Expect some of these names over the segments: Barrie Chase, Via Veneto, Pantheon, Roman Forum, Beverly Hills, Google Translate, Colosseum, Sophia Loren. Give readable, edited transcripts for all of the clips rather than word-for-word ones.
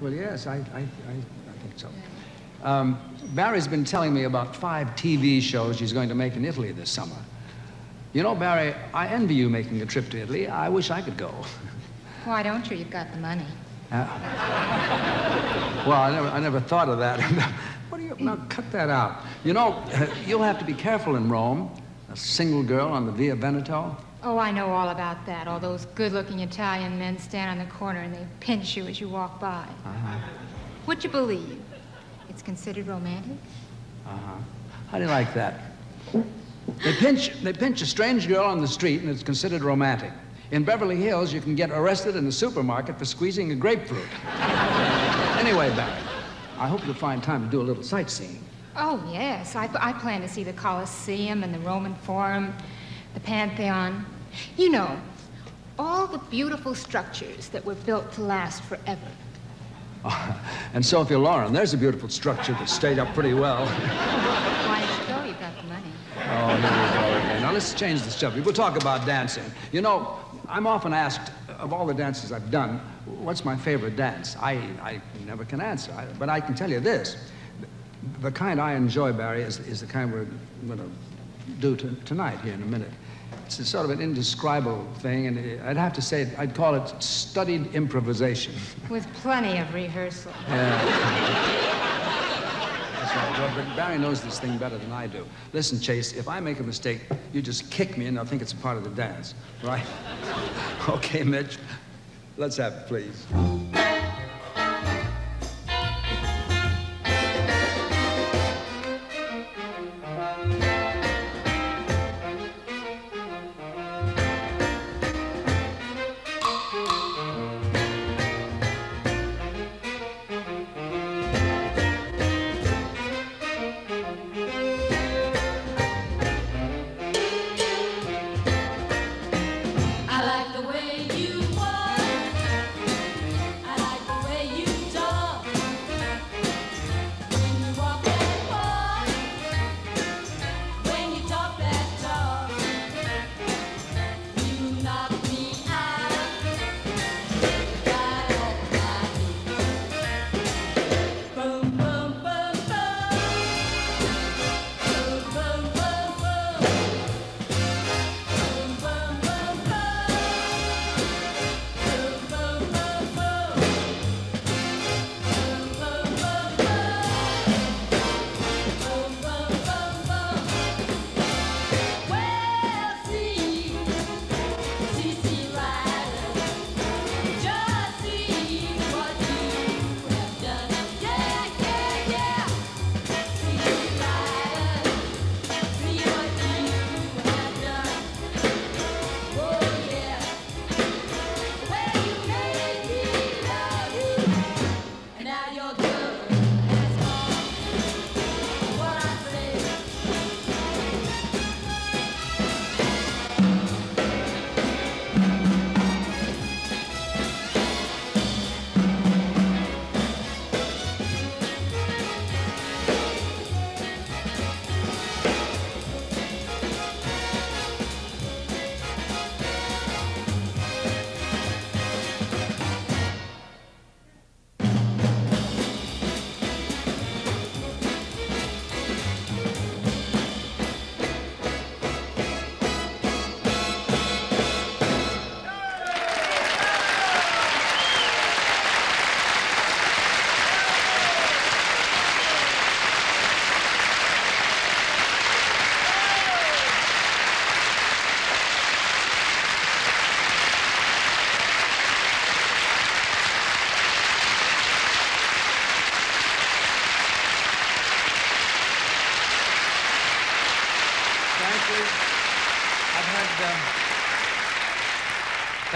Well, yes, I think so. Barrie's been telling me about 5 TV shows she's going to make in Italy this summer. You know, Barrie, I envy you making a trip to Italy. I wish I could go. Why don't you? You've got the money. Well, I never thought of that. What do you... Now, cut that out. You know, you'll have to be careful in Rome. A single girl on the Via Veneto. Oh, I know all about that. All those good-looking Italian men stand on the corner and they pinch you as you walk by. Uh-huh. Would you believe? It's considered romantic. Uh-huh. How do you like that? They pinch a strange girl on the street and it's considered romantic. In Beverly Hills, you can get arrested in the supermarket for squeezing a grapefruit. Anyway, Barrie, I hope you'll find time to do a little sightseeing. Oh, yes. I plan to see the Colosseum and the Roman Forum, the Pantheon. You know, all the beautiful structures that were built to last forever. Oh, and Sophia Loren, there's a beautiful structure that stayed up pretty well. Why did you go? You got the money. Oh, here we go again. Now, let's change the subject. We'll talk about dancing. You know, I'm often asked, of all the dances I've done, what's my favorite dance? I never can answer, but I can tell you this. The kind I enjoy, Barrie, is the kind we're going to do tonight here in a minute. It's a sort of an indescribable thing, and I'd have to say, I'd call it studied improvisation. With plenty of rehearsal. That's right. Well, but Barrie knows this thing better than I do. Listen, Chase, if I make a mistake, you just kick me, and I'll think it's a part of the dance, right? Okay, Mitch, let's have it, please.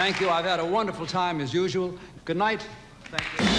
Thank you. I've had a wonderful time, as usual. Good night. Thank you.